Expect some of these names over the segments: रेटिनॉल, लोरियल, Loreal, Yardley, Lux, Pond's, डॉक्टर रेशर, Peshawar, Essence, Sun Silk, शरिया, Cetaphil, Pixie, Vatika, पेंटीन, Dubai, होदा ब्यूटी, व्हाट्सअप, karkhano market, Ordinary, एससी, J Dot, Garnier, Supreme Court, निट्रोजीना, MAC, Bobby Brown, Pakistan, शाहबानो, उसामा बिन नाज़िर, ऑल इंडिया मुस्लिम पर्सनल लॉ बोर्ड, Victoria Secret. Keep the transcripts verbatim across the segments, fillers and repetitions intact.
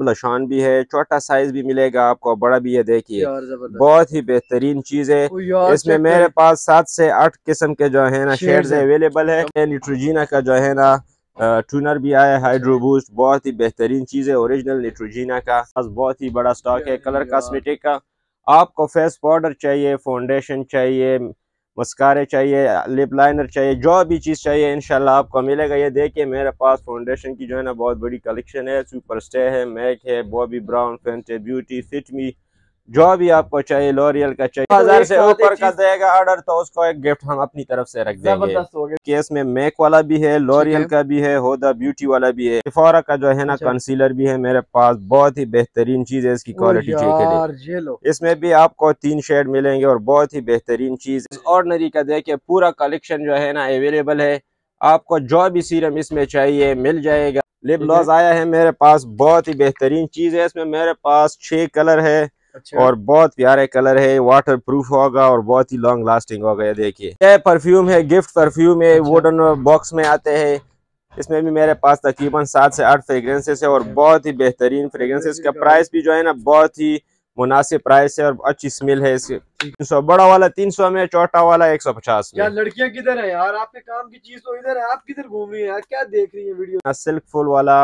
ब्लशान भी है, छोटा साइज भी मिलेगा आपको, बड़ा भी है। देखिए बहुत ही बेहतरीन चीज है। इसमें मेरे पास सात से आठ किस्म के जो है ना शेड्स अवेलेबल है। निट्रोजीना का जो है ना टूनर भी आया है, हाइड्रो बूस्ट, बहुत ही बेहतरीन चीज है। ओरिजिनल निट्रोजीना का बहुत ही बड़ा स्टॉक है। कलर कॉस्मेटिक का आपको फेस पाउडर चाहिए, फाउंडेशन चाहिए, मस्कारे चाहिए, लिप लाइनर चाहिए, जो भी चीज़ चाहिए इंशाल्लाह आपको मिलेगा। ये देखिए मेरे पास फाउंडेशन की जो है ना बहुत बड़ी कलेक्शन है। सुपर स्टे है, मैक है, Bobbi Brown, Fenty Beauty, Fit Me, जो भी आपको चाहिए, लोरियल का चाहिए। हजार से ऊपर का देगा ऑर्डर तो उसको एक गिफ्ट हम अपनी तरफ से रख देंगे। केस में मैक वाला भी है, लोरियल का भी है, होदा ब्यूटी वाला भी है, सेफोरा का जो है ना कंसीलर भी है मेरे पास। बहुत ही बेहतरीन चीज है, इसकी क्वालिटी चेक करें। इसमें भी आपको तीन शेड मिलेंगे और बहुत ही बेहतरीन चीज। ऑर्डिनरी का देखिए पूरा कलेक्शन जो है ना अवेलेबल है। आपको जो भी सीरम इसमें चाहिए मिल जाएगा। लिप ग्लॉस आया है मेरे पास, बहुत ही बेहतरीन चीज है। इसमें मेरे पास छह कलर है और बहुत प्यारे कलर है। वाटर प्रूफ होगा और बहुत ही लॉन्ग लास्टिंग होगा। ये देखिए ये परफ्यूम है, गिफ्ट परफ्यूम है, वुडन बॉक्स में आते हैं। इसमें भी मेरे पास तकरीबन सात से आठ फ्रेग्रेंसेस है और बहुत ही बेहतरीन फ्रेग्रेंसेस का प्राइस भी जो है ना बहुत ही मुनासिब प्राइस है और अच्छी स्मेल है इसके। तीन सौ बड़ा वाला तीन सौ में, छोटा वाला एक सौ पचास में। यार लड़कियां किधर है यार, आपके काम की चीज तो इधर है, आप किधर घूम रही है यार, क्या देख रही है वीडियो। सिल्क फुल वाला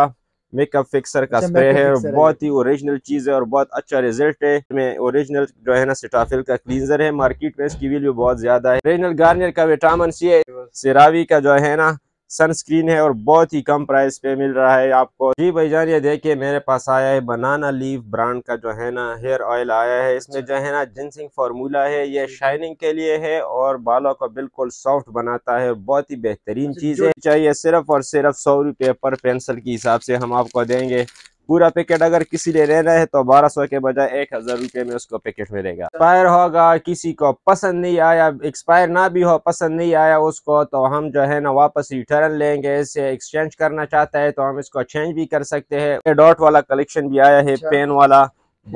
मेकअप फिक्सर का स्प्रे है और बहुत ही ओरिजिनल चीज है और बहुत अच्छा रिजल्ट है। इसमें ओरिजिनल जो है ना सेटाफिल का क्लींजर है, मार्केट में इसकी वैल्यू बहुत ज्यादा है। ओरिजिनल गार्नियर का विटामिन सी है। सिरावी का जो है ना सनस्क्रीन है और बहुत ही कम प्राइस पे मिल रहा है आपको। जी भाईजान ये देखिए मेरे पास आया है बनाना लीफ ब्रांड का जो है ना हेयर ऑयल आया है। इसमें जो है ना जिनसिंग फार्मूला है, ये शाइनिंग के लिए है और बालों को बिल्कुल सॉफ्ट बनाता है। बहुत ही बेहतरीन चीज है। चाहिए सिर्फ और सिर्फ सौ रुपये पर पेंसिल के हिसाब से हम आपको देंगे। पूरा पैकेट अगर किसी ने लेना है तो बारह सौ के बजाय एक हजार रुपये में उसको पैकेट मिलेगा। एक्सपायर होगा, किसी को पसंद नहीं आया, एक्सपायर ना भी हो पसंद नहीं आया उसको, तो हम जो है ना वापस रिटर्न लेंगे। इसे एक्सचेंज करना चाहता है तो हम इसको चेंज भी कर सकते हैं। जे डॉट वाला कलेक्शन भी आया है, पेन वाला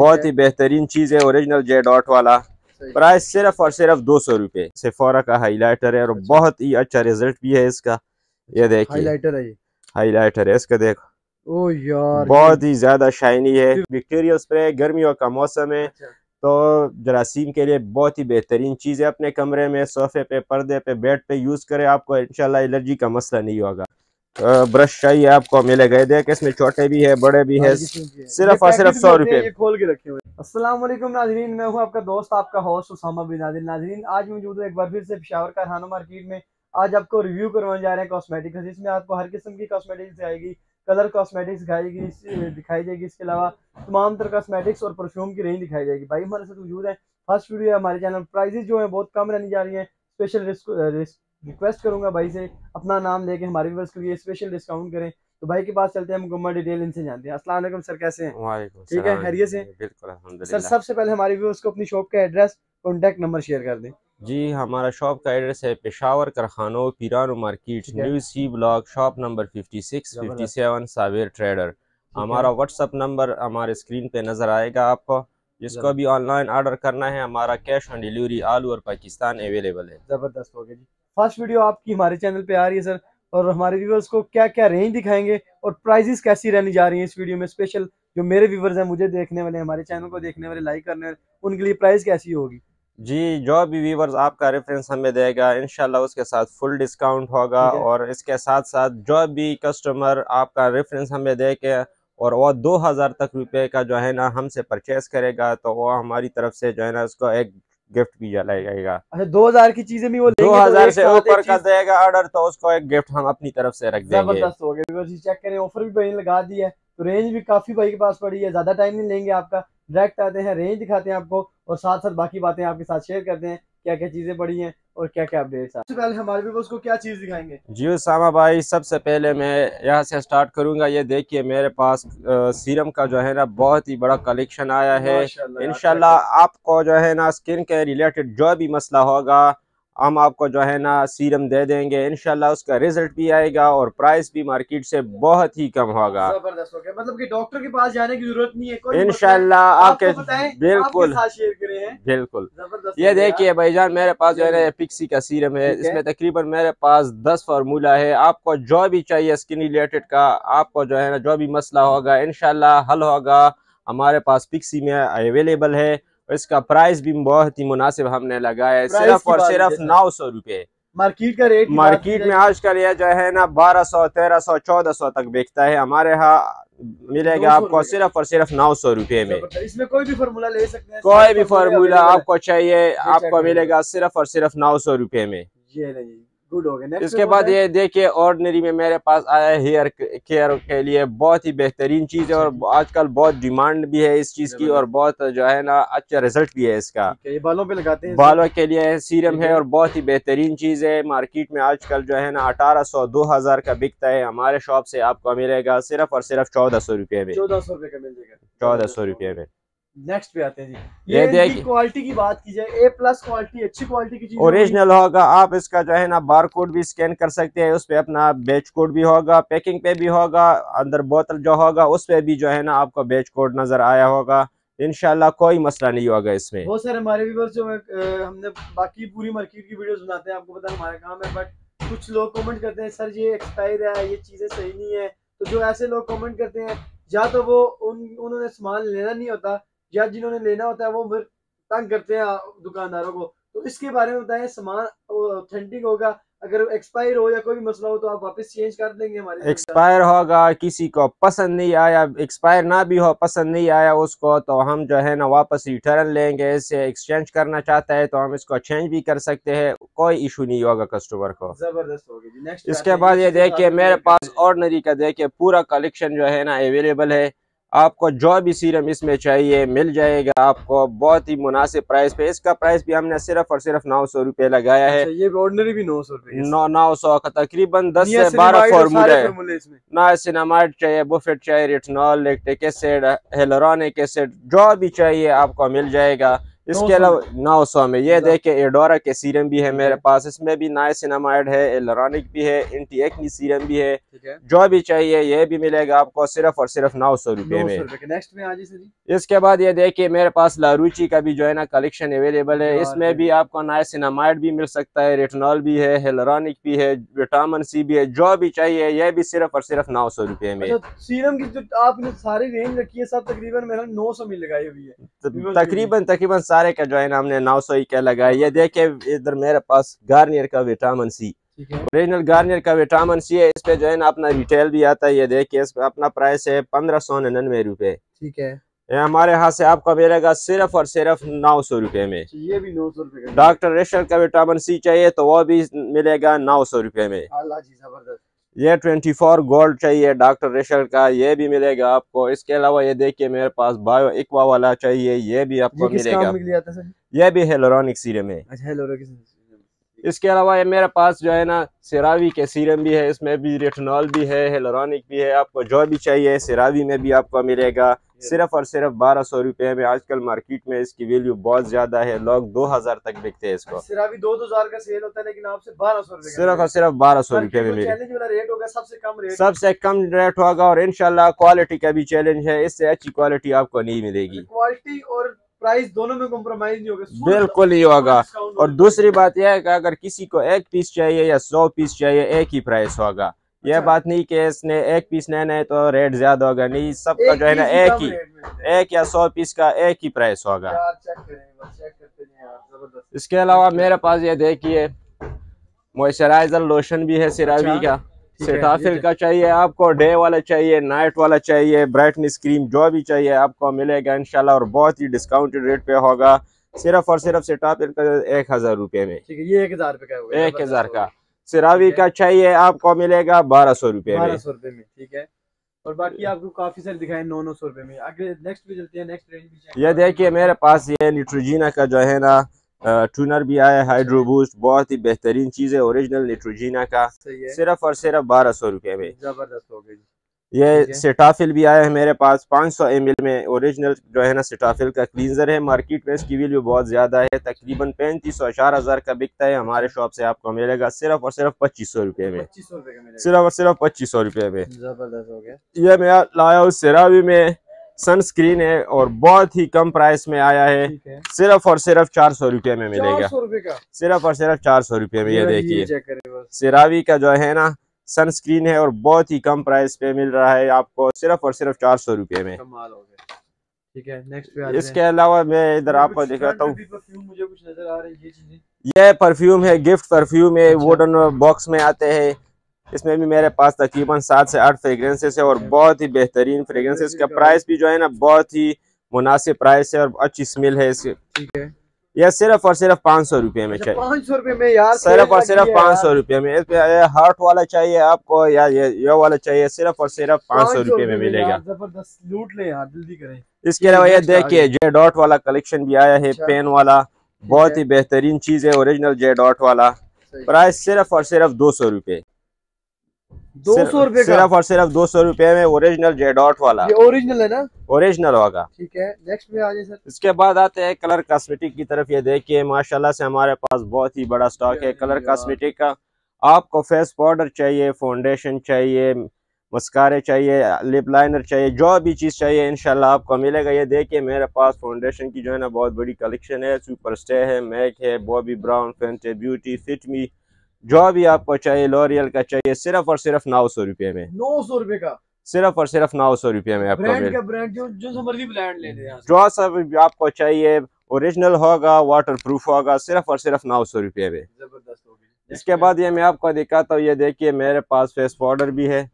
बहुत ही बेहतरीन चीज है। ओरिजिनल जे डॉट वाला प्राइस सिर्फ और सिर्फ दो सौ रुपये। सेफोरा का हाईलाइटर है और बहुत ही अच्छा रिजल्ट भी है इसका। ये देखिए हाईलाइटर है, हाईलाइटर है इसका, देखो ओ यार बहुत ही ज्यादा शाइनी है। विक्टोरिया स्प्रे, गर्मियों का मौसम है तो जरासीम के लिए बहुत ही बेहतरीन चीज है। अपने कमरे में, सोफे पे, पर्दे पे, बेड पे यूज करें, आपको इंशाल्लाह एलर्जी का मसला नहीं होगा। ब्रश चाहिए आपको मिलेगा। देख इसमें छोटे भी है, बड़े भी है, सिर्फ और सिर्फ सौ रुपए। खोल के रखे हुए। अस्सलाम वालेकुम नाज़रीन, मैं हूँ आपका दोस्त आपका होस्ट उसामा बिन नाज़िर। नाज़रीन आज मौजूद हूँ एक बार फिर से पेशावर कारखानो मार्केट में। आज आपको रिव्यू करवाने जा रहे हैं कॉस्मेटिक्स, जिसमें आपको हर किस्म की कॉस्मेटिक्स आएगी, कलर कॉस्मेटिक्स दिखाएगी दिखाई जाएगी, इसके अलावा तमाम तरह कॉस्मेटिक्स और परफ्यूम की रेंज दिखाई जाएगी। भाई हमारे साथ मौजूद है, फर्स्ट वीडियो है हमारे चैनल। प्राइजेस जो है बहुत कम रहने जा रही हैं। स्पेशल रिक्वेस्ट करूंगा भाई से अपना नाम लेके हमारे व्यूअर्स के लिए स्पेशल डिस्काउंट करें। तो भाई के पास चलते हैं, मुकम्मल डिटेल इनसे जानते हैं। अस्सलाम वालेकुम सर, कैसे हैं? ठीक है, खैरियत से? बिल्कुल अल्हम्दुलिल्लाह। सर सबसे पहले हमारे व्यूअर्स को अपनी शॉप का एड्रेस, कॉन्टैक्ट नंबर शेयर कर दें। जी हमारा शॉप का एड्रेस है Peshawar Karkhano Pirano market, new C block, shop number fifty six fifty seven, Saber trader. हमारा व्हाट्सअप नंबर हमारे स्क्रीन पे नजर आएगा आपको, जिसको भी ऑनलाइन ऑर्डर करना है। हमारा cash on delivery all over Pakistan available है। जबरदस्त हो गया जी। फर्स्ट वीडियो आपकी हमारे चैनल पे आ रही है सर, और हमारे व्यूवर्स को क्या क्या रेंज दिखाएंगे और प्राइजेस कैसी रहने जा रही है इस वीडियो में। स्पेशल जो मेरे व्यूवर्स हैं, मुझे देखने वाले, हमारे चैनल को देखने वाले, लाइक करने वाले, उनके लिए प्राइस कैसी होगी? जी जो भी व्यूवर्स आपका रेफरेंस हमें देगा इंशाल्लाह उसके साथ फुल डिस्काउंट होगा। और इसके साथ साथ जो भी कस्टमर आपका रेफरेंस हमें देके और वो दो हज़ार तक रुपए का जो है ना हमसे परचेस करेगा तो वो हमारी तरफ से जो है ना उसको एक गिफ्ट भी जाएगा। अच्छा दो हज़ार की चीजें भी वो दो हज़ार से ऊपर का देगा ऑर्डर तो उसको एक गिफ्ट हम अपनी तरफ से रख देंगे। जबरदस्त हो गया व्यूवर्स, चेक करें, ऑफर भी भाई ने लगा दी है तो रेंज भी काफी भाई के पास पड़ी है। ज्यादा टाइम नहीं लेंगे आपका, डायरेक्ट आते हैं, रेंज दिखाते हैं आपको और साथ साथ बाकी बातें आपके साथ शेयर करते हैं, क्या क्या चीजें पड़ी हैं और क्या क्या अपडेट्स। सबसे पहले हमारे भी उसको क्या चीज दिखाएंगे? जी उसामा भाई सबसे पहले मैं यहाँ से स्टार्ट करूंगा। ये देखिए मेरे पास सीरम का जो है ना बहुत ही बड़ा कलेक्शन आया है। इंशाल्लाह आपको जो है ना स्किन के रिलेटेड जो भी मसला होगा हम आपको जो है ना सीरम दे देंगे इंशाल्लाह, उसका रिजल्ट भी आएगा और प्राइस भी मार्केट से बहुत ही कम होगा। जबरदस्त हो गया, मतलब कि डॉक्टर के पास जाने की जरूरत नहीं है इंशाल्लाह। आपके बिल्कुल बिल्कुल। ये देखिए भाईजान, मेरे पास जो है ना पिक्सी का सीरम है, इसमें तकरीबन मेरे पास दस फार्मूला है। आपको जो भी चाहिए स्किन रिलेटेड का, आपको जो है ना जो भी मसला होगा इंशाल्लाह हल होगा। हमारे पास पिक्सी में अवेलेबल है। इसका प्राइस भी बहुत ही मुनासिब हमने लगाया है, सिर्फ और सिर्फ नौ सौ रुपये। मार्केट का रेट, मार्केट में आज का रेट जो है ना बारह सौ तेरह सौ चौदह सौ तक बिकता है, हमारे यहाँ मिलेगा आपको सिर्फ और सिर्फ नौ सौ रुपये में। इसमें कोई भी फार्मूला ले सकते हैं, कोई भी फार्मूला आपको चाहिए आपको मिलेगा सिर्फ और सिर्फ नौ सौ रुपये में। गुड हो गया। इसके बाद ये देखिए ऑर्डिनरी में मेरे पास आया है हेयर केयर के लिए, बहुत ही बेहतरीन चीज है और आजकल बहुत डिमांड भी है इस चीज की और बहुत जो है ना अच्छा रिजल्ट भी है इसका। ये बालों पे लगाते हैं, बालों के लिए सीरम है और बहुत ही बेहतरीन चीज है। मार्केट में आजकल जो है ना अठारह सौ दो हजार का बिकता है, हमारे शॉप से आपको मिलेगा सिर्फ और सिर्फ चौदह सौ रुपये में। चौदह सौ रुपये का मिल जाएगा, चौदह सौ रुपये में। नेक्स्ट पे आते हैं जी, ये देखिए क्वालिटी की बात की जाए, ए प्लस क्वालिटी, अच्छी क्वालिटी की चीज, ओरिजिनल होगा। आप इसका जो है ना बार कोड भी स्कैन कर सकते हैं, उस पे अपना बैच कोड भी होगा, पैकिंग पे भी होगा, अंदर बोतल जो होगा उस पे भी जो है ना आपको बैच कोड नजर आया होगा। इंशाल्लाह कोई मसला नहीं होगा इसमें। बहुत सारे हमारे व्यूअर्स जो हमने बाकी पूरी मार्केट की वीडियोस बनाते हैं, आपको पता है हमारा काम है, बट कुछ लोग कमेंट करते हैं सर ये एक्सपायर है, ये चीजें सही नहीं है। तो जो ऐसे लोग कमेंट करते हैं, या तो वो उन्होंने सामान लेना नहीं होता या जिन्होंने लेना होता है वो फिर तंग करते हैं दुकानदारों को। तो इसके बारे में बताएं, सामान ऑथेंटिक होगा, अगर एक्सपायर हो या कोई भी मसला हो तो आप वापस चेंज कर देंगे। हमारे एक्सपायर होगा, किसी को पसंद नहीं आया, एक्सपायर ना भी हो पसंद नहीं आया उसको, तो हम जो है ना वापस रिटर्न लेंगे। इसे एक्सचेंज करना चाहता है तो हम इसको चेंज भी कर सकते हैं, कोई इशू नहीं होगा कस्टमर को। जबरदस्त होगी। नेक्स्ट इसके बाद ये देखिए मेरे पास ऑर्डिनरी का देखिए पूरा कलेक्शन जो है ना अवेलेबल है। आपको जो भी सीरम इसमें चाहिए मिल जाएगा आपको बहुत ही मुनासिब प्राइस पे। इसका प्राइस भी हमने सिर्फ और सिर्फ नौ सौ रुपये लगाया है। ये ऑर्डिनरी भी नौ सौ रुपये, नौ नौ सौ का तकरीबन दस से बारह फॉर्मूला है ना। सिनेमाइड चाहिए, बुफेट चाहिए, रेटिनॉल, lactic acid, hyaluronic acid, जो भी चाहिए आपको मिल जाएगा। इसके अलावा नौ सौ में ये देखे एडोरा के सीरम भी है मेरे पास, इसमें भी नाइसिनामाइड है, एलरॉनिक भी है, एंटी एक्नी सीरम भी है, जो भी चाहिए ये भी मिलेगा आपको सिर्फ और सिर्फ नौ सौ रुपये में। नेक्स्ट में आज इसके बाद ये देखिए मेरे पास लारूची का भी जो है ना कलेक्शन अवेलेबल है। इसमें भी आपको नाइसिनामाइड भी मिल सकता है, रेटिनॉल भी है, हियालुरोनिक भी है, विटामिन सी भी है, जो भी चाहिए ये भी सिर्फ और सिर्फ नौ सौ रुपये में। सीरम की जो आपने सारी रेंज रखी है सब तकरीबन मेरा नौ सौ में लगाई हुई है, तकरीबन तकरीबन सारे का जो है ना हमने नौ सौ ही क्या लगाया। ये देखे इधर मेरे पास गार्नियर का विटामिन सी, ओरिजिनल गार्नियर का विटामिन सी है। इस पे जो है ना अपना रिटेल भी आता है। ये देखिए इस पे अपना प्राइस है पंद्रह सौ निन्यानवे रुपए, ठीक है। ये हमारे हाथ से आपको मिलेगा सिर्फ और सिर्फ नौ सौ रुपए में। ये भी नौ सौ रुपए। डॉक्टर रेशर का विटामिन सी चाहिए तो वो भी मिलेगा नौ सौ रुपए में। ये ट्वेंटी फोर गोल्ड चाहिए डॉक्टर रेशर का, ये भी मिलेगा आपको। इसके अलावा ये देखिए मेरे पास बायो एक्वा वाला चाहिए, ये भी आपको ये मिलेगा। ये भी हियालुरोनिक सीरम है। अच्छा, हियालुरोनिक। इसके अलावा ये मेरे पास जो है ना सिरावी के सीरम भी है, इसमें भी रेटिनॉल भी है, हियालुरोनिक भी है, आपको जो भी चाहिए सिरावी में भी आपको मिलेगा सिर्फ और सिर्फ बारह सौ रुपये में। आजकल मार्केट में इसकी वैल्यू बहुत ज्यादा है, लोग दो हजार तक बिकते हैं इसको। सिरावी दो हजार का सेल होता है लेकिन आपसे बारह सौ रुपये, सिर्फ और सिर्फ बारह सौ रुपये में रेट होगा, सबसे कम रेट, सबसे कम रेट होगा। और इंशाल्लाह क्वालिटी का भी चैलेंज है, इससे अच्छी क्वालिटी आपको नहीं मिलेगी। क्वालिटी और प्राइस दोनों में कॉम्प्रोमाइज नहीं होगा, बिल्कुल नहीं होगा। और दूसरी बात यह है कि अगर किसी को एक पीस चाहिए या सौ पीस चाहिए एक ही प्राइस होगा। यह बात नहीं कि इसने एक पीस लेना है तो रेट ज्यादा होगा, नहीं, सबका जो है ना एक ही एक या सौ पीस का एक ही प्राइस होगा। इसके अलावा मेरे पास ये देखिए मॉइस्चराइजर लोशन भी है सिरावी का, सेटाफिल का चाहिए आपको, डे वाला चाहिए, नाइट वाला चाहिए, ब्राइटनेस क्रीम, जो भी चाहिए आपको मिलेगा इंशाल्लाह और बहुत ही डिस्काउंटेड रेट पे होगा सिर्फ और सिर्फ सेटाफिल का एक हजार रुपये में। ये एक हजार रुपये का, एक हजार का। सिरावी का चाहिए आपको मिलेगा बारह सौ रुपये में, ठीक है। और बाकी आपको काफी सारे दिखाए नौ नौ सौ रुपये में। आगे नेक्स्ट पे चलते हैं। नेक्स्ट रेंज ये देखिए मेरे पास ये निट्रोजीना का जो है ना टूनर भी आया है, हाइड्रो बूस्ट, बहुत ही बेहतरीन चीज है, ओरिजिनल निट्रोजीना का, सिर्फ और सिर्फ बारह सौ रुपये में। जबरदस्त हो गई। ये सेटाफिल भी आया है मेरे पास पाँच सौ एम एल में। ओरिजिनल जो है ना सेटाफिल का क्लींजर है, मार्केट में इसकी वैल्यू बहुत ज़्यादा है, तकरीबन पैंतीस सौ चार हज़ार का बिकता है। हमारे शॉप से आपको मिलेगा सिर्फ और सिर्फ पच्चीस सौ रुपये में, सिर्फ और सिर्फ पच्चीस सौ रुपये में। जबरदस्त हो गया। यह मैं लाया हूँ सिरावी में सनस्क्रीन है और बहुत ही कम प्राइस में आया है, सिर्फ और सिर्फ चार सौ रुपये में मिलेगा, सिर्फ और सिर्फ चार सौ रुपये में। ये देखिए सिरावी का जो है ना सनस्क्रीन है और बहुत ही कम प्राइस पे मिल रहा है आपको सिर्फ और सिर्फ चार सौ रुपये में। कमाल हो गया। ठीक है, नेक्स्ट पे आ जाते हैं। इसके अलावा मैं इधर आपको दिखाता हूँ यह परफ्यूम है, गिफ्ट परफ्यूम है, वुडन बॉक्स में आते हैं। इसमें भी मेरे पास तकरीबन सात से आठ फ्रेगरेंसेस है और बहुत ही बेहतरीन फ्रेगरेंसेस का प्राइस भी जो है ना बहुत ही मुनासिब प्राइस है और अच्छी स्मेल है इसके। ठीक है, यह सिर्फ और सिर्फ पाँच सौ रुपये में चाहिए, पाँच सौ रुपये में यार, सिर्फ और सिर्फ पाँच सौ रुपये में। हार्ट वाला चाहिए आपको या ये ये वाला चाहिए, सिर्फ और सिर्फ पाँच सौ रुपये में मिलेगा। जबरदस्त लूट ले यार, जल्दी करें। इसके अलावा ये देखिए जे डॉट वाला कलेक्शन भी आया है, पेन वाला बहुत ही बेहतरीन चीज है, ओरिजिनल जे डॉट वाला, प्राइस सिर्फ और सिर्फ दो सौ रुपये, दो सौ रुपये, सिर्फ और सिर्फ दो सौ रुपए में। ओरिजिनल जे डॉट वाला, ये ओरिजिनल है ना, ओरिजिनल होगा। ठीक है, नेक्स्ट में आ जाइए सर। इसके बाद आते हैं कलर कॉस्मेटिक की तरफ। ये देखिए माशाल्लाह से हमारे पास बहुत ही बड़ा स्टॉक है कलर कॉस्मेटिक का। आपको फेस पाउडर चाहिए, फाउंडेशन चाहिए, मस्कारे चाहिए, लिप लाइनर चाहिए, जो भी चीज़ चाहिए इंशाल्लाह आपको मिलेगा। ये देखिए मेरे पास फाउंडेशन की जो है ना बहुत बड़ी कलेक्शन है, सुपरस्टे है, मैक है, Bobbi Brown, Fenty Beauty, Fit Me, जो भी आपको चाहिए, लोरियल का चाहिए, सिर्फ और सिर्फ नौ सौ रुपये में, नौ सौ रुपये का, सिर्फ और सिर्फ नौ सौ रुपये में। आपको ब्रांड जो जो मर्जी ब्रांड ले लें, जो सब आपको चाहिए, ओरिजिनल होगा, वाटर प्रूफ होगा, सिर्फ और सिर्फ नौ सौ रुपये में। जबरदस्त हो गई। इसके बाद ये मैं आपको दिखाता हूँ, ये देखिए मेरे पास फेस पाउडर भी है,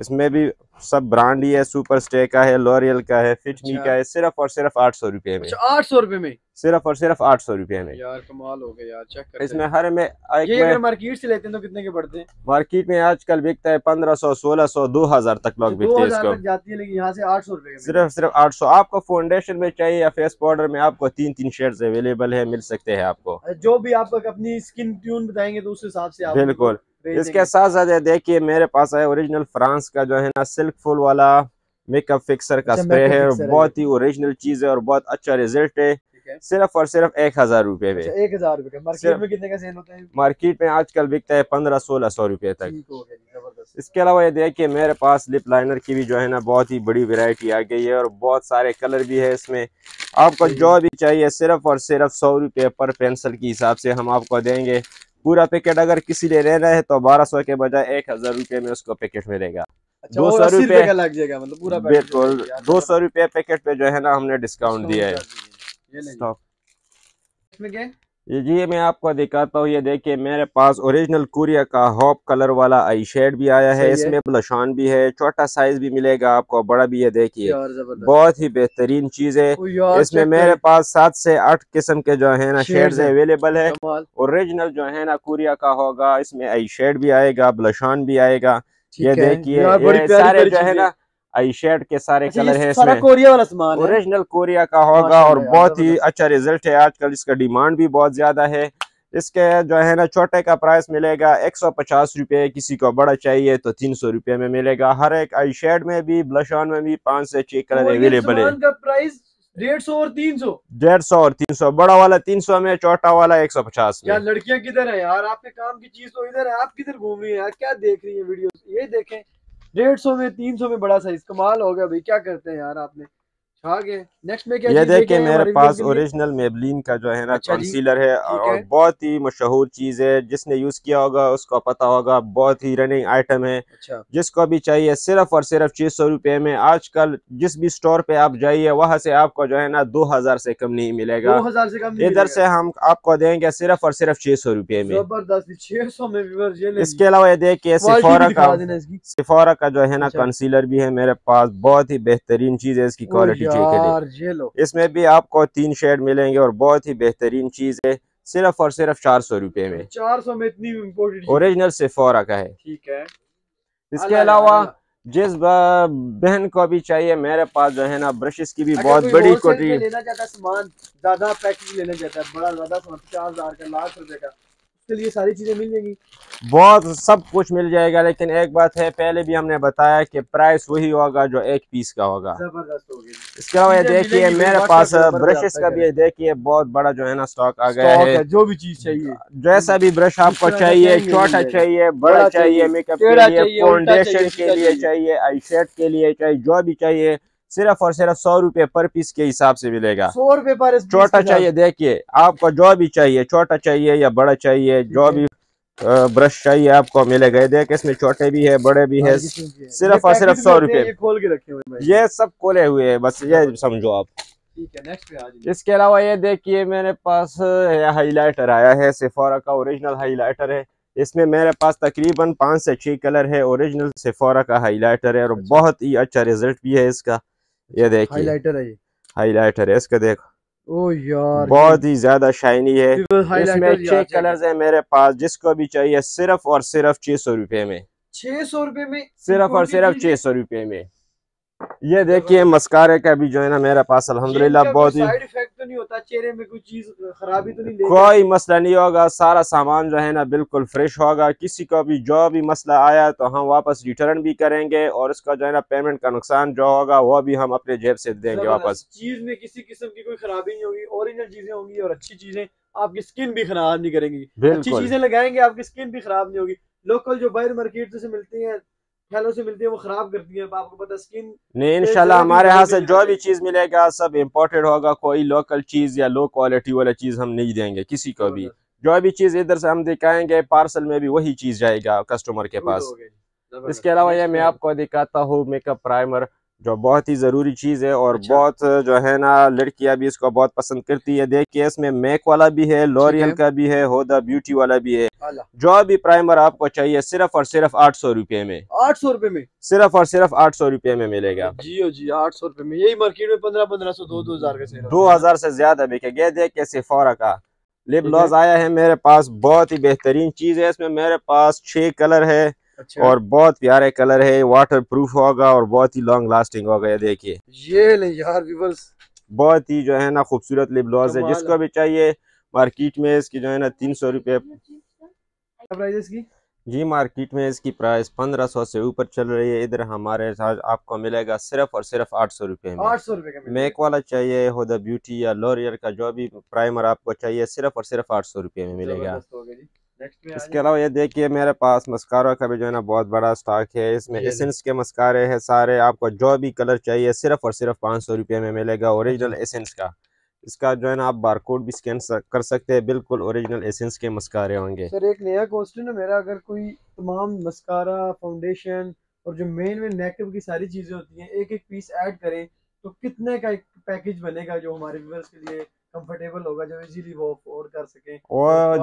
इसमें भी सब ब्रांड ही है, सुपर स्टे का है, लोरियल का है, फिटमी का है, सिर्फ और सिर्फ आठ सौ रुपये में, आठ सौ रुपये में, सिर्फ और सिर्फ आठ सौ रुपये में। यार कमाल हो गया यार, चेक करते हैं। इसमें हर में ये अगर मार्केट से लेते हैं तो कितने के पड़ते हैं? मार्केट में आजकल बिकता है पंद्रह सौ, सोलह सौ, दो हजार तक लोग बिकते हैं इसको, जाती है, लेकिन यहाँ से आठ सौ रुपये, सिर्फ सिर्फ आठ सौ। आपको फाउंडेशन में चाहिए या फेस पाउडर में, आपको तीन तीन शेड्स अवेलेबल है, मिल सकते हैं आपको, जो भी आपको अपनी स्किन ट्यून बताएंगे तो उस हिसाब से। बिल्कुल। इसके साथ साथ देखिए मेरे पास है ओरिजिनल फ्रांस का जो है ना सिल्क फुल वाला मेकअप फिक्सर का स्प्रे है, बहुत ही ओरिजिनल चीज है और बहुत अच्छा रिजल्ट है, सिर्फ और सिर्फ एक हजार रूपए में, एक हजार रूपए। मार्केट में कितने का सेल होता है? मार्केट में आजकल बिकता है पंद्रह सोलह सौ रुपए तक। इसके अलावा ये देखिए मेरे पास लिप लाइनर की भी जो है ना बहुत ही बड़ी वैरायटी आ गई है और बहुत सारे कलर भी है इसमें, आपको जो भी चाहिए सिर्फ और सिर्फ सौ रुपए पर पेंसिल के हिसाब से हम आपको देंगे। पूरा पैकेट अगर किसी ने लेना है तो बारह सौ के बजाय एक हजार रुपए में उसको पैकेट मिलेगा। दो सौ रुपए का लग जाएगा, मतलब पूरा बिल्कुल दो सौ रुपए पैकेट पे जो है ना हमने डिस्काउंट दिया है। इसमें क्या ये जी मैं आपको दिखाता हूँ, ये देखिए मेरे पास ओरिजिनल कोरिया का हॉप कलर वाला आई शेड भी आया है, इसमें ब्लशान भी है, छोटा साइज भी मिलेगा आपको, बड़ा भी है, देखिए बहुत ही बेहतरीन चीज है। इसमें मेरे पास सात से आठ किस्म के जो है ना शेड्स अवेलेबल है, ओरिजिनल जो है ना कोरिया का होगा, इसमें आई शेड भी आएगा, ब्लशान भी आएगा। ये देखिए सारे जो है ना आई शेड के सारे कलर है, इसमें कोरिया वाला सामान है, ओरिजिनल कोरिया का होगा और बहुत ही अच्छा रिजल्ट है, आजकल इसका डिमांड भी बहुत ज्यादा है। इसके जो है ना छोटे का प्राइस मिलेगा एक सौ पचास रुपये, किसी को बड़ा चाहिए तो तीन सौ रुपये में मिलेगा। हर एक आई शेड में भी, ब्लश ऑन में भी पाँच से छह कलर अवेलेबल है। डेढ़ सौ और तीन सौ, डेढ़ सौ और तीन सौ, बड़ा वाला तीन सौ में, छोटा वाला एक सौ पचास में। यार लड़कियाँ किधर है यार, आपके काम की चीज तो इधर है, आप किधर घूम रही है यार, क्या देख रही है वीडियो? ये देखें डेढ़ सौ में, तीन सौ में बड़ा साइज, कमाल हो गया भाई, क्या करते हैं यार आपने। नेक्स्ट में क्या ये देखिए मेरे पास ओरिजिनल मेबलिन का जो है ना कंसीलर है और बहुत ही मशहूर चीज है, जिसने यूज किया होगा उसको पता होगा, बहुत ही रनिंग आइटम है। अच्छा। जिसको भी चाहिए सिर्फ और सिर्फ छह सौ रुपए में, आजकल जिस भी स्टोर पे आप जाइए वहाँ से आपको जो है ना दो हजार से कम नहीं मिलेगा, दो हजार से कम। इधर से हम आपको देंगे सिर्फ और सिर्फ छह सौ रुपए में, जबरदस्त छह सौ में। इसके अलावा ये देखिए सेफोरा का, सेफोरा का जो है ना कंसीलर भी है मेरे पास, बहुत ही बेहतरीन चीज है, इसकी क्वालिटी ये लो। इसमें भी आपको तीन शेड मिलेंगे और बहुत ही बेहतरीन चीज है, सिर्फ और सिर्फ चार सौ रुपए में, चार सौ में इतनी इम्पोर्टेंट, ओरिजिनल सेफोरा का है। ठीक है। इसके अलावा जिस बहन को भी चाहिए मेरे पास जो है ना ब्रशेस की भी बहुत बड़ी कोटी लेना चाहता है, सामान ज्यादा पैकेज लेना चाहता है, बड़ा ज्यादा पचास हजार का, लाख रुपए का, के लिए सारी चीजें मिल जाएंगी, बहुत सब कुछ मिल जाएगा। लेकिन एक बात है, पहले भी हमने बताया कि प्राइस वही होगा जो एक पीस का होगा। जबरदस्त होगी। इसके अलावा देखिए मेरे पास ब्रशेस का भी, देखिए बहुत बड़ा जो है ना स्टॉक आ गया है। जो भी चीज चाहिए, जैसा भी ब्रश आपको चाहिए, छोटा चाहिए, बड़ा चाहिए, मेकअप के लिए, फाउंडेशन के लिए चाहिए, आई शेड के लिए चाहिए, जो भी चाहिए सिर्फ और सिर्फ सौ रुपए पर पीस के हिसाब से मिलेगा। सौ रुपए पर छोटा चाहिए, देखिए आपको जो भी चाहिए, छोटा चाहिए या बड़ा चाहिए, जो भी ब्रश चाहिए आपको मिलेगा। देखिए इसमें छोटे भी है, बड़े भी है, सिर्फ और सिर्फ सौ रुपए। ये खोल के रखे हुए, ये सब खोले हुए हैं, बस ये समझो आप। ठीक है, नेक्स्ट पे आ जाइए। इसके अलावा ये देखिए मेरे पास हाईलाइटर आया है, सेफोरा का ओरिजिनल हाईलाइटर है। इसमें मेरे पास तकरीबन पाँच से छह कलर है। ओरिजिनल सेफोरा का हाईलाइटर है और बहुत ही अच्छा रिजल्ट भी है इसका। ये देखिए हाइलाइटर है, ये हाइलाइटर है इसका, देखो ओ यार बहुत ही ज्यादा शाइनी है। इसमें छह कलर्स है मेरे पास, जिसको भी चाहिए सिर्फ और सिर्फ छह सौ रुपए में, छह सौ रुपए में, सिर्फ और सिर्फ छह सौ रुपए में। ये देखिए मस्कारे का भी जो है ना मेरे पास अल्हम्दुलिल्लाह बहुत ही, साइड इफेक्ट तो नहीं होता चेहरे में, कोई चीज खराबी तो नहीं, कोई मसला नहीं होगा। सारा सामान जो है ना बिल्कुल फ्रेश होगा। किसी को भी जो भी मसला आया तो हम वापस रिटर्न भी करेंगे और उसका जो है ना पेमेंट का नुकसान जो होगा वो भी हम अपने जेब से देंगे वापस। चीज में किसी किस्म की कोई खराबी नहीं होगी, ओरिजिनल चीजें होंगी और अच्छी चीजें, आपकी स्किन भी खराब नहीं करेंगी। अच्छी चीजें लगाएंगे, आपकी स्किन भी खराब नहीं होगी। लोकल जो बाहर मार्केट से मिलती है, से मिलती है, वो खराब करती है, आपको पता स्किन नहीं। इंशाल्लाह हमारे यहाँ से जो भी चीज मिलेगा सब इम्पोर्टेड होगा, कोई लोकल चीज या लो क्वालिटी वाला चीज हम नहीं देंगे किसी को भी। जो भी चीज इधर से हम दिखाएंगे पार्सल में भी वही चीज जाएगा कस्टमर के पास। इसके अलावा ये मैं आपको दिखाता हूँ मेकअप प्राइमर, जो बहुत ही जरूरी चीज है और बहुत जो है ना लड़कियां भी इसको बहुत पसंद करती है। देखिए इसमें मैक वाला भी है, लोरियल का भी है, होदा ब्यूटी वाला भी है। जो भी प्राइमर आपको चाहिए सिर्फ और सिर्फ आठ सौ रुपए में, आठ सौ रुपए में, सिर्फ और सिर्फ आठ सौ रुपए में मिलेगा। जी जी, आठ सौ रुपए में, यही मार्केट में पंद्रह पंद्रह सौ दो दो हजार का, दो हजार से ज्यादा बिकेगा। देखिए सेफोरा का लिप ग्लॉस आया है मेरे पास, बहुत ही बेहतरीन चीज है। इसमें मेरे पास छह कलर है और बहुत प्यारे कलर है, वाटर प्रूफ होगा और बहुत ही लॉन्ग लास्टिंग होगा। ये देखिए ये ले यार व्यूअर्स, बहुत ही जो है ना खूबसूरत लिप ग्लॉस है। जिसको भी चाहिए मार्केट में इसकी जो है ना तीन सौ रुपये प्राइस की, जी मार्केट में इसकी प्राइस पंद्रह सौ से ऊपर चल रही है। इधर हमारे साथ आपको मिलेगा सिर्फ और सिर्फ आठ सौ रुपये में। आठ सौ रुपये मैक वाला चाहिए, होदा ब्यूटी या लॉरियल का जो भी प्राइमर आपको चाहिए सिर्फ और सिर्फ आठ सौ रुपये में मिलेगा। इसके अलावा ये देखिए मेरे पास मस्कारा का भी जो है ना बहुत बड़ा स्टॉक है। इसमें एसेंस के मस्कारे हैं सारे, आपको जो भी कलर चाहिए सिर्फ और सिर्फ पाँच सौ रुपये में मिलेगा। ओरिजिनल एसेंस का, इसका जो है ना आप बारकोड भी स्कैन कर सकते हैं, बिल्कुल ओरिजिनल एसेंस के मस्कारे होंगे। सर एक नया क्वेश्चन है मेरा, अगर कोई तमाम मस्कारा, फाउंडेशन और जो मेन मेन मेकअप की सारी चीजें होती हैं एक एक पीस ऐड करें तो कितने का एक पैकेज बनेगा जो हमारे व्यूअर्स के लिए कंफर्टेबल होगा, जो इजीली वो अफोर्ड कर सकें? और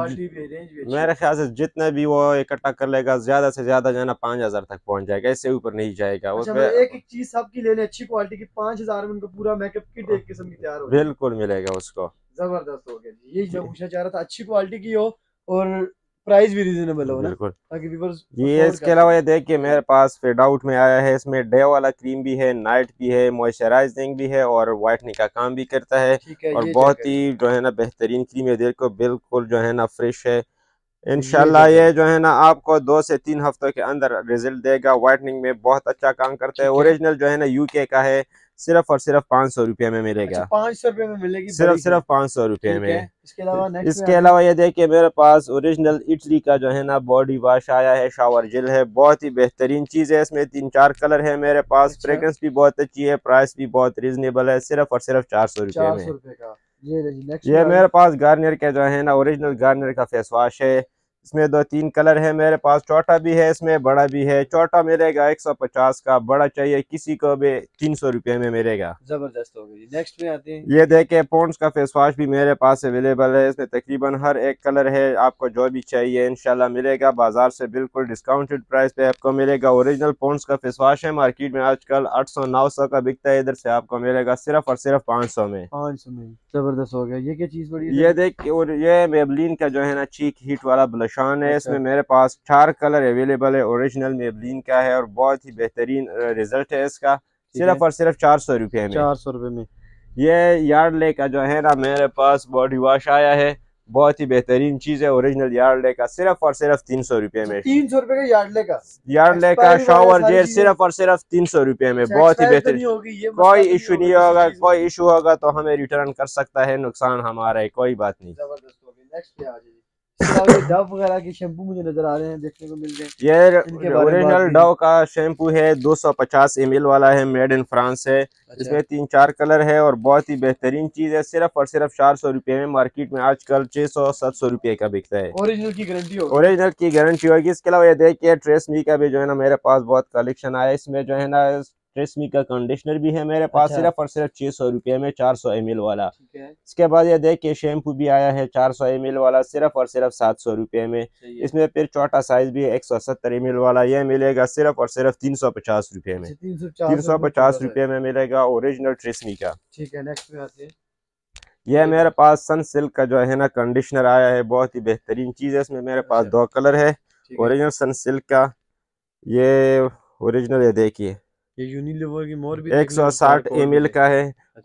मेरे ख्याल से जितना भी वो इकट्ठा कर लेगा ज्यादा से ज्यादा जो है ना पाँच हजार तक पहुंच जाएगा, इससे ऊपर नहीं जाएगा। अच्छा, एक एक चीज सबकी ले लें अच्छी क्वालिटी की, पाँच हजार में उनको पूरा मेकअप किट एक किस्म की तैयार हो, बिल्कुल मिलेगा उसको। जबरदस्त हो गया जी, यही जो पूछना चाह रहा था, अच्छी क्वालिटी की हो और प्राइस भी रीजनेबल हो ना, ताकि व्यूअर्स ये। इसके अलावा ये देखिए मेरे पास फेड आउट में आया है, इसमें डे वाला क्रीम भी है, नाइट भी है, मॉइस्चराइजिंग भी है और व्हाइटनिंग का काम भी करता है, है और बहुत ही जो है ना बेहतरीन क्रीम है। देखो बिल्कुल जो है ना फ्रेश है। इंशाल्लाह ये जो है ना आपको दो से तीन हफ्तों के अंदर रिजल्ट देगा। व्हाइटनिंग में बहुत अच्छा काम करता है। ओरिजिनल जो है ना यूके का है, सिर्फ और सिर्फ पाँच सौ रुपये में मिलेगा। पाँच सौ रुपये में मिलेगी, सिर्फ सिर्फ पाँच सौ रुपये में। इसके अलावा इसके अलावा ये देखिए मेरे पास ओरिजिनल इटली का जो है ना बॉडी वॉश आया है, शावर जेल है, बहुत ही बेहतरीन चीज़ है। इसमें तीन चार कलर है मेरे पास, फ्रेगरेंस भी बहुत अच्छी है, प्राइस भी बहुत रीजनेबल है, सिर्फ और सिर्फ चार सौ रुपये में। ये मेरे पास गार्नियर का जो है ना ओरिजिनल गार्नियर का फेस वॉश है। इसमें दो तीन कलर है मेरे पास, छोटा भी है इसमें, बड़ा भी है। छोटा मिलेगा एक सौ पचास का, बड़ा चाहिए किसी को भी तीन सौ रुपये में मिलेगा। जबरदस्त हो गई। नेक्स्ट में आते हैं, ये देखिए पॉन्ड्स का फेस वॉश भी मेरे पास अवेलेबल है। इसमें तकरीबन हर एक कलर है, आपको जो भी चाहिए इंशाल्लाह मिलेगा। बाजार से बिल्कुल डिस्काउंटेड प्राइस पे आपको मिलेगा। ओरिजिनल पॉन्ड्स का फेस वॉश है, मार्केट में आजकल आठ सौ नौ सौ का बिकता है, इधर से आपको मिलेगा सिर्फ और सिर्फ पाँच सौ में। पाँच सौ में जबरदस्त हो गया। ये क्या चीज बड़ी, ये देखिए। और ये मेबलिन का जो है ना चीक हीट वाला शान है। इसमें मेरे पास चार कलर अवेलेबल है, ओरिजिनल मेबलिन का है और बहुत ही बेहतरीन रिजल्ट है इसका, सिर्फ और सिर्फ चार सौ रुपये में। चार सौ रुपये में। ये यार्डले का जो है ना मेरे पास बॉडी वॉश आया है, बहुत ही बेहतरीन चीज है। ओरिजिनल यार्डले का सिर्फ और सिर्फ तीन सौ रुपए में, तीन सौ रुपए का यार्डले का यार्डले का शावर जेल सिर्फ और सिर्फ तीन सौ रुपए में। बहुत ही बेहतरीन, कोई इशू नहीं होगा, कोई इशू होगा तो हमें रिटर्न कर सकता है, नुकसान हमारा है, कोई बात नहीं। डव वगैरह के शैम्पू मुझे नजर आ रहे हैं, देखने को मिल रहे हैं। ये ओरिजिनल डव का शैम्पू है, दो सौ पचास एम एल वाला है, मेड इन फ्रांस है। इसमें तीन चार कलर है और बहुत ही बेहतरीन चीज है, सिर्फ और सिर्फ चार सौ रुपए में। मार्केट में आजकल छह सौ सात सौ रुपए का बिकता है। ओरिजिनल की गारंटी होगी, ओरिजिनल की गारंटी होगी। इसके अलावा ये देखिए ट्रेस मी का भी जो है ना मेरे पास बहुत कलेक्शन आया। इसमें जो है ना ट्रेस मी का कंडीशनर भी है मेरे पास, सिर्फ और सिर्फ छह सौ रुपए में, चार सौ एम एल वाला। इसके बाद ये देखिए शैम्पू भी आया है चार सौ एम एल वाला, सिर्फ और सिर्फ सात सौ रुपए में। इसमें फिर छोटा साइज भी है एक सौ सत्तर एम एल वाला, यह मिलेगा सिर्फ और सिर्फ तीन सौ पचास रुपए में, तीन सौ पचास रुपए में मिलेगा ओरिजिनल ट्रेस मी का। ठीक है, नेक्स्ट में आते हैं। यह मेरे पास सन सिल्क का जो है ना कंडीशनर आया है, बहुत ही बेहतरीन चीज है। इसमें मेरे पास दो कलर है ओरिजिनल सन सिल्क का, ये ओरिजिनल है देखिए, एक सौ साठ एम एल का है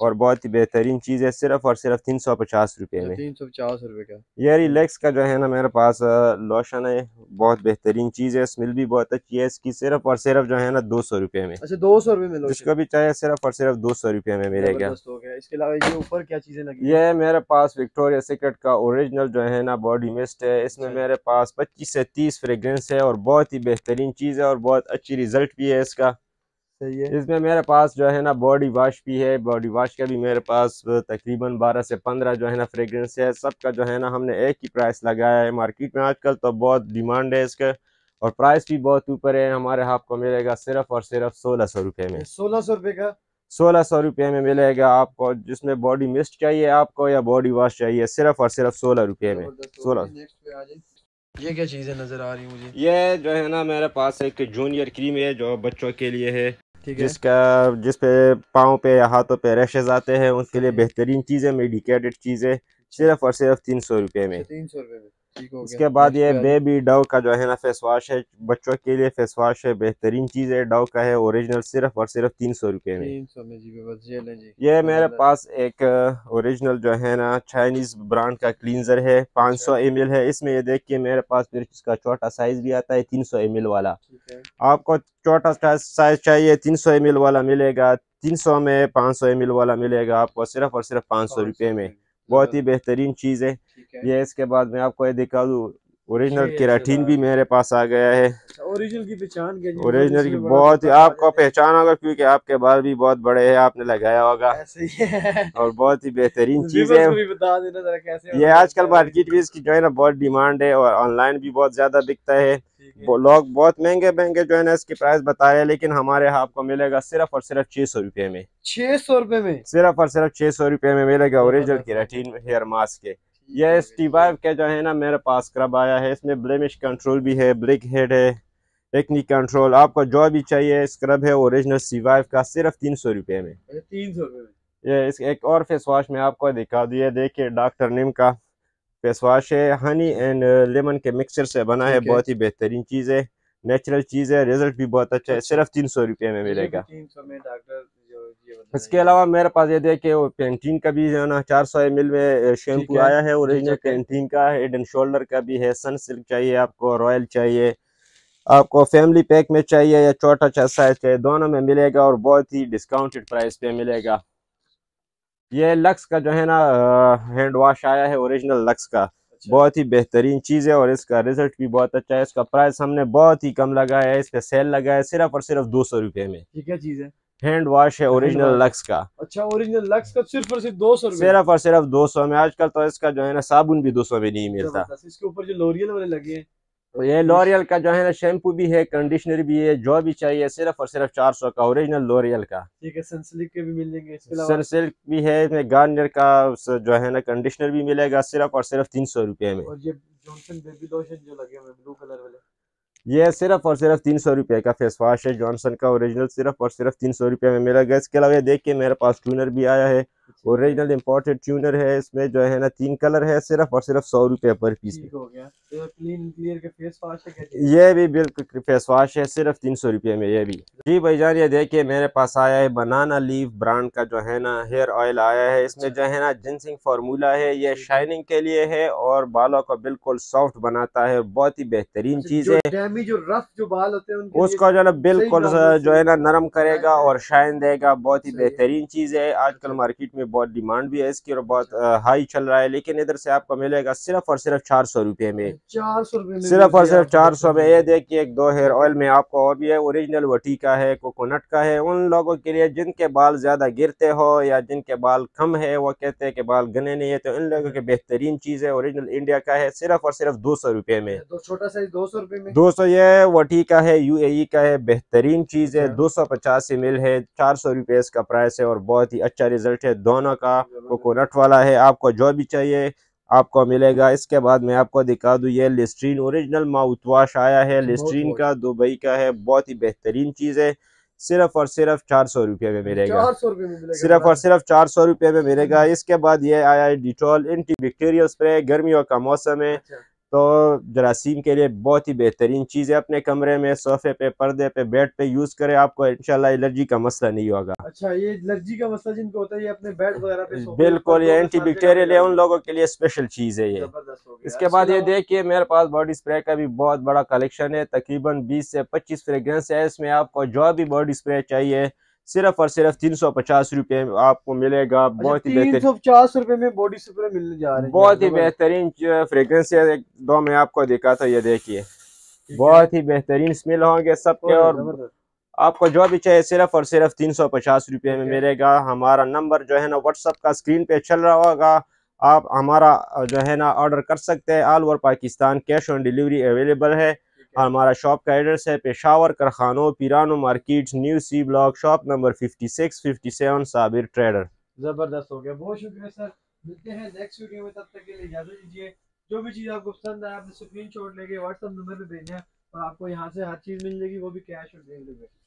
और बहुत ही बेहतरीन चीज है, सिर्फ और सिर्फ तीन सौ पचास रुपए में, तीन सौ पचास रुपए का। ये रिलैक्स का जो है ना मेरे पास लोशन है, बहुत बेहतरीन चीज है, स्मेल भी बहुत अच्छी है इसकी, सिर्फ और सिर्फ जो है ना दो सौ रुपए में। अच्छा, दो सौ रुपए में, जिसको भी चाहिए सिर्फ और सिर्फ दो सौ रुपए में मिलेगा। इसके अलावा ये ऊपर क्या चीजें लगी, ये मेरे पास विक्टोरिया सीक्रेट का ओरिजिनल जो है ना बॉडी मिस्ट है। इसमें मेरे पास पच्चीस से तीस फ्रेग्रेंस है और बहुत ही बेहतरीन चीज है और बहुत अच्छी रिजल्ट भी है इसका। इसमें मेरे पास जो है ना बॉडी वॉश भी है, बॉडी वॉश का भी मेरे पास तकरीबन बारह से पंद्रह जो है ना फ्रेग्रेंस है। सबका जो है ना हमने एक ही प्राइस लगाया है, मार्केट में आजकल तो बहुत डिमांड है इसका और प्राइस भी बहुत ऊपर है। हमारे हाथ को मिलेगा सिर्फ और सिर्फ सोलह सौ रुपए में, सोलह सौ रुपए का सोलह सौ रुपये में मिलेगा आपको। जिसमें बॉडी मिस्ट चाहिए आपको या बॉडी वॉश चाहिए, सिर्फ और सिर्फ सोलह रुपये में। सोलह ये क्या चीजें नजर आ रही है मुझे, ये जो है ना मेरे पास एक जूनियर क्रीम है जो बच्चों के लिए है, जिसका जिसपे पाँव पे या हाथों पे रैशेज आते हैं उनके लिए बेहतरीन चीज है, मेडिकेटेड चीज है, सिर्फ और सिर्फ तीन सौ रुपए में, तीन सौ रुपए में। ठीक हो गया। इसके बाद ये बेबी डव का जो है ना फेस वॉश है, बच्चों के लिए फेस वॉश है, बेहतरीन चीज है, डव का है ओरिजिनल, सिर्फ और सिर्फ तीन सौ रुपए में, तीन सौ में जी। ये मेरे पास एक ओरिजिनल जो है ना चाइनीज ब्रांड का क्लींजर है, पाँच सौ एम एल है। इसमें ये देखिए मेरे पास फिर इसका छोटा साइज भी आता है तीन सौ एम एल वाला। आपको छोटा साइज चाहिए तीन सौ एम एल वाला मिलेगा, तीन सौ में पाँच सौ एम एल वाला मिलेगा आपको, सिर्फ और सिर्फ पाँच सौ रुपए में। बहुत ही बेहतरीन चीज है ये। इसके बाद मैं आपको ये दिखा दूं ओरिजिनल केराटिन भी मेरे पास आ गया है। ओरिजिनल की पहचान क्या, ओरिजिनल की बहुत ही आपको पहचान होगा क्योंकि आपके बाल भी बहुत बड़े हैं, आपने लगाया होगा और बहुत ही बेहतरीन चीज है ये। आजकल मार्केट में इसकी जो है ना बहुत डिमांड है और ऑनलाइन भी बहुत ज्यादा बिकता है। लोग बहुत महंगे महंगे जो है ना इसकी प्राइस बता रहे हैं, लेकिन हमारे यहाँ आपको मिलेगा सिर्फ और सिर्फ छह सौ रुपए में, छह सौ रुपए में, सिर्फ और सिर्फ छह सौ रुपए में मिलेगा ओरिजिनल केराटिन हेयर मास्क के। ये टी फाइव के जो है ना मेरे पास स्क्रब आया है, इसमें ब्लेमिश कंट्रोल भी है, ब्लैक हेड है, एक्नी कंट्रोल, आपको जो भी चाहिए स्क्रब है ओरिजिनल सी फाइव का, सिर्फ तीन सौ रुपए में, तीन सौ रुपए में। ये इस एक और फेस वॉश में आपको दिखा दिया, देखिए डॉक्टर नीम का फेस वॉश है, हनी एंड लेमन के मिक्सचर से बना है, बहुत ही बेहतरीन चीज है, नेचुरल चीज है, रिजल्ट भी बहुत अच्छा है, सिर्फ तीन सौ रुपए में मिलेगा। इसके अलावा मेरे पास ये देखिए पेंटीन का भी जो है ना चार सौ एम एल में शैम्पू आया है, ओरिजिनल पेंटीन का, हेड एंड शोल्डर का भी है। सन सिल्क चाहिए आपको, रॉयल चाहिए आपको, फैमिली पैक में चाहिए या छोटा सा साइज चाहिए, दोनों में मिलेगा और बहुत ही डिस्काउंटेड प्राइस पे मिलेगा। ये लक्स का जो है ना हैंड वॉश आया है ओरिजिनल लक्स का, बहुत ही बेहतरीन चीज है और इसका रिजल्ट भी बहुत अच्छा है। इसका प्राइस हमने बहुत ही कम लगाया है, इस पे सेल लगाया है सिर्फ और सिर्फ दो सौ रुपए में। ये क्या चीज है, हैंड वॉश है ओरिजिनल लक्स का। अच्छा, ओरिजिनल लक्स का सिर्फ और सिर्फ दो सौ, सिर्फ और सिर्फ दो सौ में। आजकल तो इसका जो है ना साबुन भी दो सौ में नहीं मिलता। इसके ऊपर जो लोरियल वाले लगे हैं, ये लोरियल का जो है ना शैम्पू भी है, कंडीशनर भी है, जो भी चाहिए सिर्फ और सिर्फ चार सौ का ओरिजिनल लोरियल का। ठीक है, सनसिल्क के भी मिल जाएंगे, सनसिल्क भी है, इसमें गार्नियर का जो है ना कंडीशनर भी मिलेगा सिर्फ और सिर्फ तीन सौ रुपए में। और ये जॉनसन बेबी लोशन जो लगे हुए ब्लू कलर वाले, ये सिर्फ और सिर्फ तीन सौ रुपए का फेस वॉश है, जॉनसन का ओरिजिनल, सिर्फ और सिर्फ तीन सौ रुपए में मिलेगा। इसके अलावा देखिए मेरे पास ट्यूनर भी आया है ओरिजिनल इम्पोर्टेड ट्यूनर है। इसमें जो है ना तीन कलर है सिर्फ और सिर्फ सौ रुपये पर पीस। हो गया तो क्लीन क्लियर के फेस वॉश है, ये भी बिल्कुल फेस वॉश है सिर्फ तीन सौ रुपये में ये भी। जी भाईजान ये देखिए मेरे पास आया है बनाना लीफ ब्रांड का जो है ना हेयर ऑयल आया है। इसमें जो है ना जिनसिंग फार्मूला है, ये शाइनिंग के लिए है और बालों को बिल्कुल सॉफ्ट बनाता है। बहुत ही बेहतरीन चीज है, जो रफ जो बाल होते हैं उसको जो है ना बिल्कुल जो है ना नरम करेगा और शाइन देगा। बहुत ही बेहतरीन चीज है, आजकल मार्केट में बहुत डिमांड भी है इसकी और बहुत हाई चल रहा है, लेकिन इधर से आपको मिलेगा सिर्फ और सिर्फ चार सौ रुपये में, चार सौ रुपये सिर्फ और सिर्फ चार सौ में। ये देखिए एक दो हेयर ऑयल में आपको और भी है, ओरिजिनल वटीका है, कोकोनट का है। उन लोगों के लिए जिनके बाल ज्यादा गिरते हो या जिनके बाल कम है, वो कहते हैं कि बाल गने नहीं है, तो इन लोगों के बेहतरीन चीज है। ओरिजिनल इंडिया का है सिर्फ और सिर्फ दो सौ रुपये में, छोटा साइज दो सौ रुपये में दो सौ। ये वटीका है, यूएई का है, बेहतरीन चीज है, दो सौ पचास एम एल है, चार सौ रुपये इसका प्राइस है और बहुत ही अच्छा रिजल्ट है दोनों का। कोकोनट वाला है, आपको जो भी चाहिए आपको मिलेगा। इसके बाद मैं आपको दिखा दूं ये लिस्ट्रीन ओरिजिनल माउथ वॉश आया है, लिस्ट्रीन का दुबई का है, बहुत ही बेहतरीन चीज है। सिर्फ और सिर्फ चार सौ रुपये में मिलेगा, सिर्फ और सिर्फ चार सौ रुपये में मिलेगा। इसके बाद ये आया है डिटॉल एंटी बैक्टीरियल स्प्रे, गर्मियों का मौसम है तो जरासीम के लिए बहुत ही बेहतरीन चीज़ है। अपने कमरे में सोफे पे, पर्दे पे, बेड पे यूज़ करें, आपको इंशाल्लाह एलर्जी का मसला नहीं होगा। अच्छा ये एलर्जी का मसला जिनको होता है ये अपने बेड वगैरह पे सोफे बिल्कुल ये एंटी बैक्टीरियल है, उन लोगों के लिए स्पेशल चीज़ है ये। इसके बाद ये देखिए मेरे पास बॉडी स्प्रे का भी बहुत बड़ा कलेक्शन है, तकरीबन बीस से पच्चीस फ्रेगरेंस है। इसमें आपको जो भी बॉडी स्प्रे चाहिए सिर्फ और सिर्फ तीन सौ पचास रुपये आपको मिलेगा। बहुत ही तीन सौ पचास रुपये में बॉडी स्प्रे मिलने जा रहे हैं, बहुत ही बेहतरीन फ्रेगरेंस है। दो मैं आपको दिखा था, ये देखिए बहुत ही बेहतरीन स्मेल होंगे सबके और आपको जो भी चाहिए सिर्फ और सिर्फ तीन सौ पचास रुपये में मिलेगा। हमारा नंबर जो है ना व्हाट्सअप का स्क्रीन पे चल रहा होगा, आप हमारा जो है ना ऑर्डर कर सकते हैं। All over Pakistan cash on delivery available है। हमारा शॉप का एड्रेस है Peshawar, Karkhano, Pirano market, new C block, shop number fifty six fifty seven, Sabir trader. जबरदस्त हो गया, बहुत शुक्रिया सर, मिलते हैं नेक्स्ट वीडियो में, तब तक के लिए इजाजत दीजिए। जो भी चीज़ आपको पसंद आए आपने स्क्रीन शॉट लेके व्हाट्सएप नंबर पे भेजना है और आपको यहाँ से हर चीज़ मिल जाएगी, वो भी कैश ऑन डिलीवरी पे।